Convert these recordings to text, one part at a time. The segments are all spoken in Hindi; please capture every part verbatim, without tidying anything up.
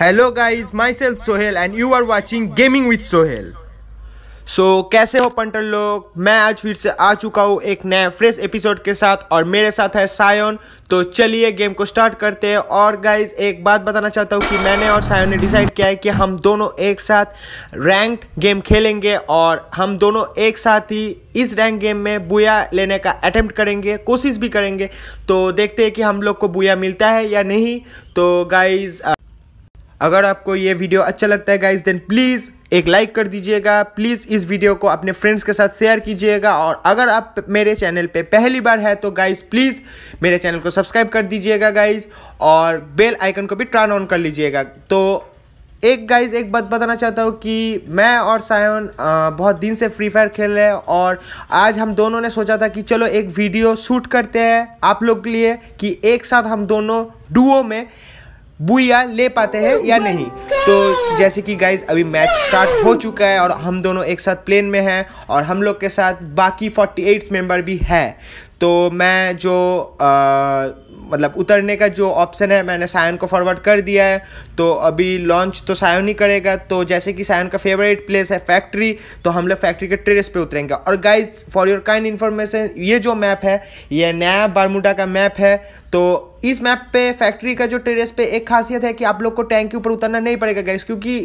Hello guys, myself Sohel and you are watching gaming with Sohel. So कैसे हो पंटर लोग, मैं आज फिर से आ चुका हूँ एक नए फ्रेश एपिसोड के साथ और मेरे साथ है सायन। तो चलिए गेम को स्टार्ट करते हैं। और गाइज एक बात बताना चाहता हूँ कि मैंने और सायन ने डिसाइड किया है कि हम दोनों एक साथ रैंक गेम खेलेंगे और हम दोनों एक साथ ही इस रैंक गेम में बूया लेने का अटेम्प्ट करेंगे, कोशिश भी करेंगे। तो देखते हैं कि हम लोग को बूया मिलता है या नहीं। तो गाइज अगर आपको ये वीडियो अच्छा लगता है गाइज देन प्लीज़ एक लाइक कर दीजिएगा, प्लीज़ इस वीडियो को अपने फ्रेंड्स के साथ शेयर कीजिएगा। और अगर आप मेरे चैनल पे पहली बार है तो गाइज़ प्लीज़ मेरे चैनल को सब्सक्राइब कर दीजिएगा गाइज़, और बेल आइकन को भी टर्न ऑन कर लीजिएगा। तो एक गाइज़ एक बात बताना चाहता हूँ कि मैं और सायन बहुत दिन से फ्री फायर खेल रहे हैं और आज हम दोनों ने सोचा था कि चलो एक वीडियो शूट करते हैं आप लोग के लिए कि एक साथ हम दोनों डुओ में बूया ले पाते हैं या नहीं। तो जैसे कि गाइज अभी मैच स्टार्ट हो चुका है और हम दोनों एक साथ प्लेन में हैं और हम लोग के साथ बाकी अड़तालीस मेंबर भी हैं। तो मैं जो आ, मतलब उतरने का जो ऑप्शन है मैंने सायन को फॉरवर्ड कर दिया है। तो अभी लॉन्च तो सायन ही करेगा। तो जैसे कि सायन का फेवरेट प्लेस है फैक्ट्री, तो हम लोग फैक्ट्री के टेरेस पे उतरेंगे। और guys for your kind information, ये जो मैप है ये नया बर्मुडा का मैप है। तो इस मैप पे फैक्ट्री का जो टेरेस पे एक खासियत है कि आप लोग को टैंक के ऊपर उतरना नहीं पड़ेगा गाइज, क्योंकि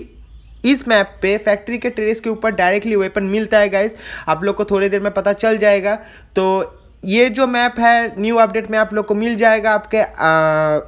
इस मैप पे फैक्ट्री के टेरेस के ऊपर डायरेक्टली वेपन मिलता है गाइज। आप लोग को थोड़ी देर में पता चल जाएगा। तो ये जो मैप है न्यू अपडेट में आप लोग को मिल जाएगा आपके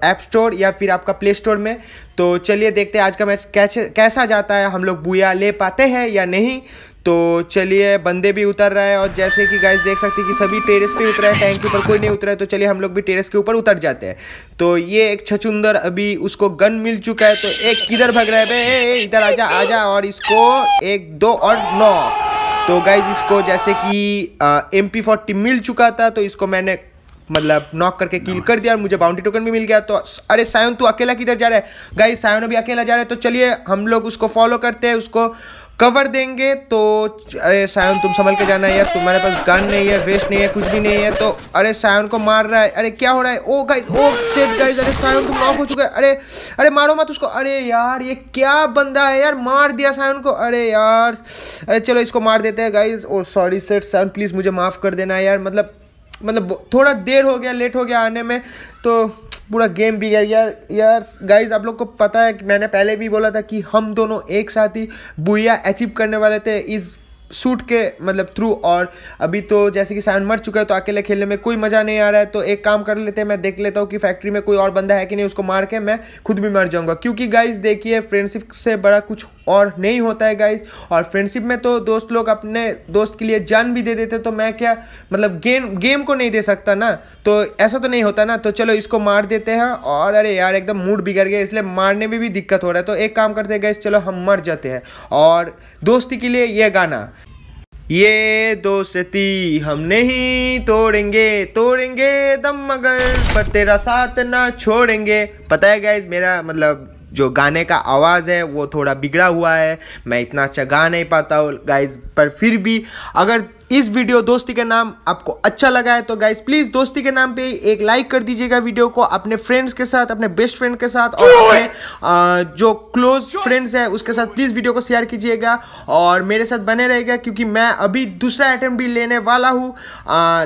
ऐप स्टोर या फिर आपका प्ले स्टोर में। तो चलिए देखते हैं आज का मैच कैसे कैसा जाता है, हम लोग बूया ले पाते हैं या नहीं। तो चलिए बंदे भी उतर रहा है और जैसे कि गाइस देख सकते हैं कि सभी टेरेस पे उतरा है, टैंक के ऊपर कोई नहीं उतरा है। तो चलिए हम लोग भी टेरेस के ऊपर उतर जाते हैं। तो ये एक छछुंदर, अभी उसको गन मिल चुका है। तो एक किधर भाग रहा है बे, इधर आजा आजा, और इसको एक दो और नौ। तो गाइज इसको जैसे कि एम पी फोर्टी मिल चुका था तो इसको मैंने मतलब नॉक करके किल कर दिया और मुझे बाउंड्री टोकन भी मिल गया। तो अरे सायन तू अकेला किधर जा रहा है? गाइज सायन भी अकेला जा रहा है। तो चलिए हम लोग उसको फॉलो करते हैं, उसको कवर देंगे। तो अरे सायन तुम संभल के जाना यार, तुम्हारे पास गन नहीं है, वेस्ट नहीं है, कुछ भी नहीं है। तो अरे सायन को मार रहा है। अरे क्या हो रहा है? Oh guys oh shit guys, अरे सायन तुम नॉक हो चुका है। अरे अरे मारो मत उसको। अरे यार ये क्या बंदा है यार, मार दिया सायन को। अरे यार अरे चलो इसको मार देते हैं guys. Oh sorry shit, Sayan please मुझे माफ़ कर देना यार, मतलब मतलब थोड़ा देर हो गया, लेट हो गया आने में, तो पूरा गेम बिगड़ गया यार। यार गाइज आप लोग को पता है कि मैंने पहले भी बोला था कि हम दोनों एक साथ ही बूया अचीव करने वाले थे इस शूट के मतलब थ्रू। और अभी तो जैसे कि सायन मर चुका है तो अकेले खेलने में कोई मज़ा नहीं आ रहा है। तो एक काम कर लेते हैं, मैं देख लेता हूँ कि फैक्ट्री में कोई और बंदा है कि नहीं, उसको मार के मैं खुद भी मर जाऊँगा। क्योंकि गाइज देखिए फ्रेंडशिप से बड़ा कुछ और नहीं होता है गाइज, और फ्रेंडशिप में तो दोस्त लोग अपने दोस्त के लिए जान भी दे देते। तो मैं क्या मतलब गेम गेम को नहीं दे सकता ना, तो ऐसा तो नहीं होता ना। तो चलो इसको मार देते हैं। और अरे यार एकदम मूड बिगड़ गया, इसलिए मारने में भी दिक्कत हो रहा है। तो एक काम करते हैं गाइज, चलो हम मर जाते हैं और दोस्ती के लिए ये गाना, ये दोस्ती हम नहीं तोड़ेंगे, तोड़ेंगे दम मगर पर तेरा साथ ना छोड़ेंगे। पता है गाइज मेरा मतलब जो गाने का आवाज़ है वो थोड़ा बिगड़ा हुआ है, मैं इतना अच्छा गा नहीं पाता हूँ गाइज। पर फिर भी अगर इस वीडियो दोस्ती के नाम आपको अच्छा लगा है तो गाइज प्लीज़ दोस्ती के नाम पे एक लाइक कर दीजिएगा वीडियो को, अपने फ्रेंड्स के साथ, अपने बेस्ट फ्रेंड के साथ और अपने आ, जो क्लोज फ्रेंड्स है उसके साथ प्लीज़ वीडियो को शेयर कीजिएगा और मेरे साथ बने रहेगा। क्योंकि मैं अभी दूसरा अटेम्प्ट भी लेने वाला हूँ,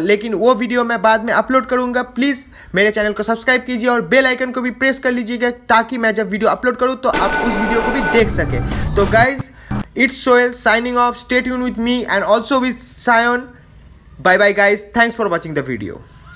लेकिन वो वीडियो मैं बाद में अपलोड करूँगा। प्लीज़ मेरे चैनल को सब्सक्राइब कीजिए और बेल आइकन को भी प्रेस कर लीजिएगा ताकि मैं जब वीडियो अपलोड करूँ तो आप उस वीडियो को भी देख सकें। तो guys It's Sohel signing off. Stay tuned with me and also with Sayan. Bye bye guys. Thanks for watching the video.